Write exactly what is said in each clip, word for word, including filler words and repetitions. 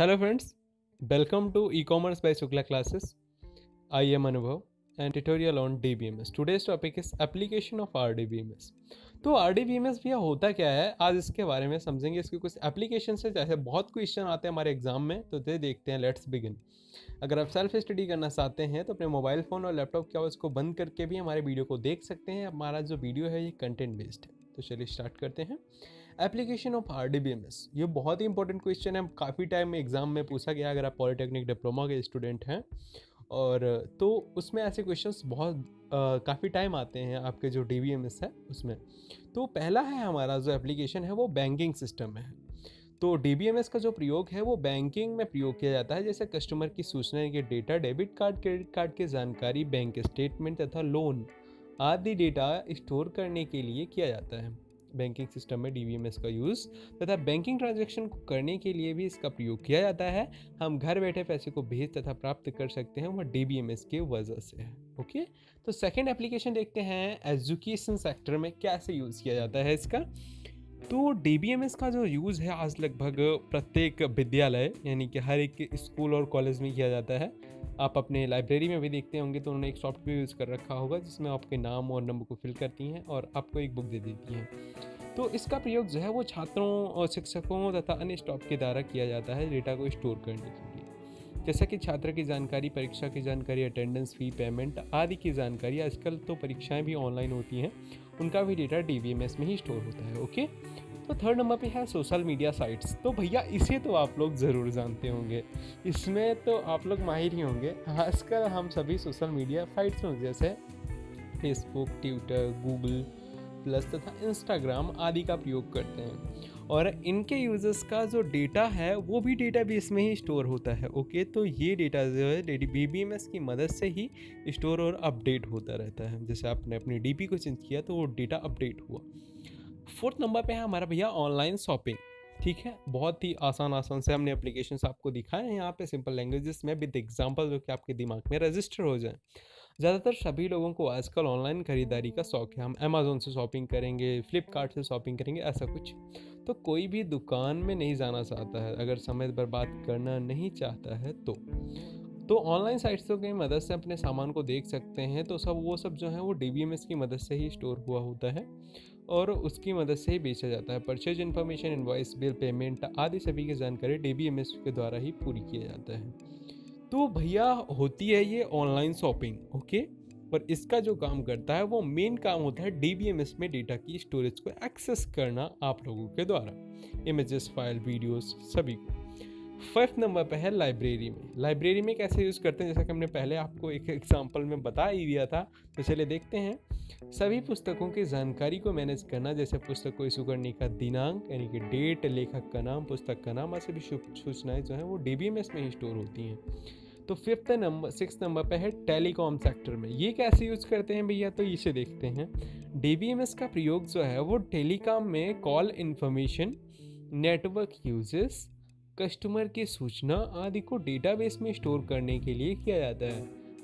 Hello friends, welcome to e-commerce by Shukla classes. I am Anubhav and tutorial on D B M S. Today's topic is application of R D B M S. तो R D B M S भैया होता क्या है, आज इसके बारे में समझेंगे. इसके कुछ एप्लीकेशन है, जैसे बहुत क्वेश्चन आते हैं हमारे एग्जाम में, तो ये देखते हैं. Let's begin. अगर आप सेल्फ स्टडी करना चाहते हैं तो अपने मोबाइल फ़ोन और लैपटॉप क्या उसको बंद करके भी हमारे वीडियो को देख सकते हैं. हमारा जो वीडियो है ये कंटेंट बेस्ड है. तो चलिए स्टार्ट करते हैं. Application of R D B M S, ये बहुत ही इंपॉर्टेंट क्वेश्चन है. काफ़ी टाइम में एग्जाम में पूछा गया. अगर आप पॉलिटेक्निक डिप्लोमा के स्टूडेंट हैं और तो उसमें ऐसे क्वेश्चंस बहुत काफ़ी टाइम आते हैं आपके जो D B M S है उसमें. तो पहला है हमारा जो एप्लीकेशन है वो बैंकिंग सिस्टम में है. तो D B M S का जो प्रयोग है वो बैंकिंग में प्रयोग किया जाता है, जैसे कस्टमर की सूचना के data, debit card, credit card की जानकारी, बैंक स्टेटमेंट तथा लोन आदि डेटा स्टोर करने के लिए किया जाता है. बैंकिंग सिस्टम में D B M S का यूज़ तथा बैंकिंग ट्रांजैक्शन को करने के लिए भी इसका प्रयोग किया जाता है. हम घर बैठे पैसे को भेज तथा प्राप्त कर सकते हैं, वह D B M S के वजह से है. ओके, तो सेकंड एप्लीकेशन देखते हैं एजुकेशन सेक्टर में कैसे यूज़ किया जाता है इसका. तो D B M S का जो यूज़ है आज लगभग प्रत्येक विद्यालय यानी कि हर एक स्कूल और कॉलेज में किया जाता है. आप अपने लाइब्रेरी में भी देखते होंगे तो उन्होंने एक सॉफ्टवेयर यूज़ कर रखा होगा जिसमें आपके नाम और नंबर को फिल करती हैं और आपको एक बुक दे देती हैं. तो इसका प्रयोग जो है वो छात्रों और शिक्षकों तथा अन्य स्टाफ के द्वारा किया जाता है डेटा को स्टोर करने के लिए, जैसा कि छात्र की जानकारी, परीक्षा की जानकारी, अटेंडेंस, फी पेमेंट आदि की जानकारी. आजकल तो परीक्षाएं भी ऑनलाइन होती हैं, उनका भी data D B M S में ही स्टोर होता है. ओके, तो थर्ड नंबर पे है सोशल मीडिया साइट्स. तो भैया इसे तो आप लोग ज़रूर जानते होंगे, इसमें तो आप लोग माहिर ही होंगे. आजकल हम सभी सोशल मीडिया साइट्स में जैसे फेसबुक, ट्विटर, गूगल प्लस तथा इंस्टाग्राम आदि का प्रयोग करते हैं और इनके यूजर्स का जो डेटा है वो भी डेटाबेस में ही स्टोर होता है. ओके, तो ये डेटा जो है D B M S की मदद से ही स्टोर और अपडेट होता रहता है. जैसे आपने अपनी D P को चेंज किया तो वो डेटा अपडेट हुआ. फोर्थ नंबर पे है हमारा भैया ऑनलाइन शॉपिंग. ठीक है, बहुत ही आसान आसान से हमने एप्लीकेशंस आपको दिखाए हैं यहाँ पे सिंपल लैंग्वेजेस में विद एग्जांपल जो कि आपके दिमाग में रजिस्टर हो जाए. ज़्यादातर सभी लोगों को आजकल ऑनलाइन ख़रीदारी का शौक है. हम अमेज़ॉन से शॉपिंग करेंगे, फ्लिपकार्ट से शॉपिंग करेंगे, ऐसा कुछ. तो कोई भी दुकान में नहीं जाना चाहता है अगर समय बर्बाद करना नहीं चाहता है तो तो ऑनलाइन साइट्सों की मदद से अपने सामान को देख सकते हैं. तो सब वो सब जो है वो D B M S की मदद से ही स्टोर हुआ होता है और उसकी मदद से ही बेचा जाता है. Purchase information, invoice, bill payment आदि सभी की जानकारी D B M S के द्वारा ही पूरी किया जाता है. तो भैया होती है ये ऑनलाइन शॉपिंग. ओके, पर इसका जो काम करता है वो मेन काम होता है D B M S में डेटा की स्टोरेज को एक्सेस करना आप लोगों के द्वारा, इमेजेस, फाइल, वीडियोस सभी को. फिफ्थ नंबर पे है लाइब्रेरी में. लाइब्रेरी में कैसे यूज़ करते हैं, जैसा कि हमने पहले आपको एक एग्जांपल में बता ही दिया था. तो चलिए देखते हैं. सभी पुस्तकों की जानकारी को मैनेज करना, जैसे पुस्तक को इशू करने का दिनांक यानी कि डेट, लेखक का नाम, पुस्तक का नाम और सभी सूचनाएँ जो हैं वो D B M S में ही स्टोर होती हैं. तो फिफ्थ नंबर सिक्स नंबर पे है टेलीकॉम सेक्टर में. ये कैसे यूज़ करते हैं भैया, तो इसे देखते हैं. D B M S का प्रयोग जो है वो टेलीकॉम में call information, network uses, customer की सूचना आदि को डेटाबेस में स्टोर करने के लिए किया जाता है.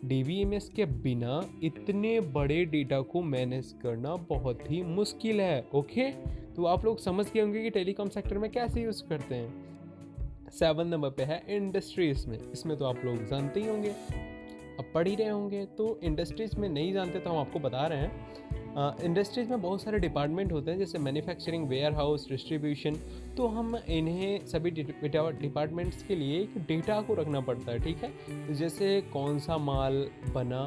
D B M S के बिना इतने बड़े डेटा को मैनेज करना बहुत ही मुश्किल है. ओके, तो आप लोग समझ गए होंगे कि टेलीकॉम सेक्टर में कैसे यूज़ करते हैं. सेवन नंबर पे है इंडस्ट्रीज़ में. इसमें तो आप लोग जानते ही होंगे, अब पढ़ ही रहे होंगे. तो इंडस्ट्रीज़ में नहीं जानते तो हम आपको बता रहे हैं. इंडस्ट्रीज़ में बहुत सारे डिपार्टमेंट होते हैं, जैसे मैन्युफैक्चरिंग, वेयरहाउस, डिस्ट्रीब्यूशन. तो हम इन्हें सभी डिपार्टमेंट्स के लिए एक डेटा को रखना पड़ता है. ठीक है, जैसे कौन सा माल बना,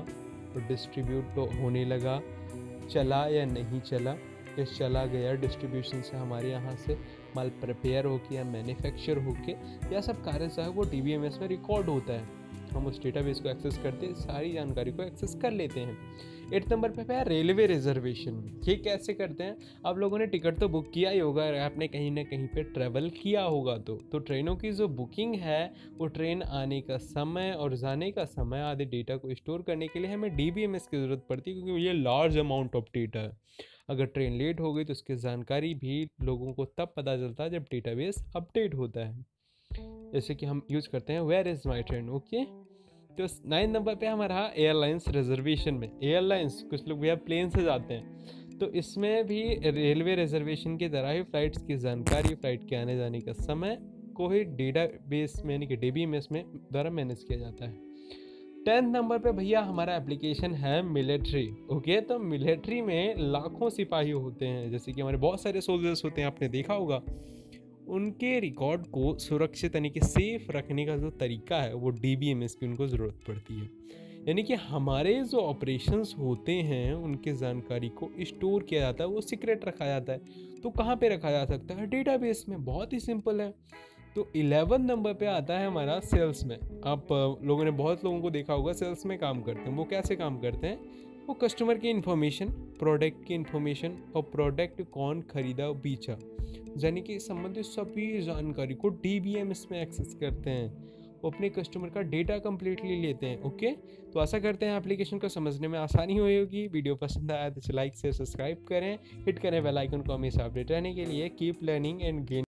डिस्ट्रीब्यूट तो होने लगा, चला या नहीं चला, या चला गया डिस्ट्रीब्यूशन से हमारे यहाँ से माल प्रिपेयर होके या मैन्युफैक्चर होके, यह सब कार्य जो है वो D B M S में रिकॉर्ड होता है. हम उस डेटाबेस को एक्सेस करते हैं, सारी जानकारी को एक्सेस कर लेते हैं. एट नंबर पे है रेलवे रिजर्वेशन. ये कैसे करते हैं, आप लोगों ने टिकट तो बुक किया ही होगा, आपने कहीं ना कहीं पे ट्रैवल किया होगा. तो तो ट्रेनों की जो बुकिंग है वो ट्रेन आने का समय और जाने का समय आदि डेटा को स्टोर करने के लिए हमें D B M S की ज़रूरत पड़ती है, क्योंकि ये लार्ज अमाउंट ऑफ डेटा है. अगर ट्रेन लेट हो गई तो उसकी जानकारी भी लोगों को तब पता चलता है जब डेटाबेस अपडेट होता है, जैसे कि हम यूज़ करते हैं where is my train. Okay, तो नाइन नंबर पे हमारा एयरलाइंस रिजर्वेशन में. एयरलाइंस कुछ लोग भैया प्लेन से जाते हैं, तो इसमें भी रेलवे रिजर्वेशन के तरह ही फ्लाइट्स की जानकारी, फ्लाइट के आने जाने का समय को ही डेटाबेस में यानी कि डीबीएमएस में द्वारा मैनेज किया जाता है। टेंथ नंबर पे भैया हमारा एप्लीकेशन है मिलिट्री। ओके, तो मिलिट्री में लाखों सिपाही होते हैं, जैसे कि हमारे बहुत सारे सोल्जर्स होते हैं, आपने देखा होगा। उनके रिकॉर्ड को सुरक्षित यानी कि सेफ रखने का जो तरीका है वो डीबीएमएस की उनको ज़रूरत पड़ती है, यानी कि हमारे जो ऑपरेशंस होते हैं उनके जानकारी को स्टोर किया जाता है, वो सीक्रेट रखा जाता है। तो कहाँ पे रखा जा सकता है? डेटाबेस में। बहुत ही सिंपल है। तो इलेवन नंबर पे आता है हमारा सेल्स में। आप लोगों ने बहुत लोगों को देखा होगा सेल्स में काम करते हैं। वो कैसे काम करते हैं? वो कस्टमर की इन्फॉर्मेशन, प्रोडक्ट की इन्फॉर्मेशन और प्रोडक्ट कौन खरीदा बेचा यानी कि संबंधित सभी जानकारी को डीबीएमएस में एक्सेस करते हैं। वो अपने कस्टमर का डेटा कम्प्लीटली लेते हैं। ओके, तो आशा करते हैं एप्लीकेशन को समझने में आसानी हुई होगी। वीडियो पसंद आया तो लाइक से सब्सक्राइब करें, हिट करें बेल आइकन को हमेशा अपडेट रहने के लिए। Keep learning and gain.